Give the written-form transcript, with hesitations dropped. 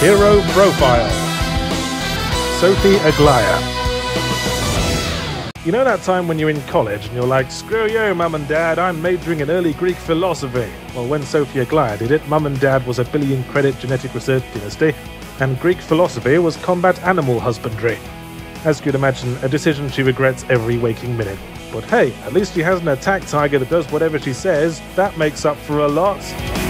Hero Profile, Sophie Aglaya. You know that time when you're in college and you're like, screw you, Mum and Dad, I'm majoring in early Greek philosophy. Well, when Sophie Aglaya did it, Mum and Dad was a billion-credit genetic research dynasty, and Greek philosophy was combat animal husbandry. As you'd imagine, a decision she regrets every waking minute. But hey, at least she has an attack tiger that does whatever she says. That makes up for a lot.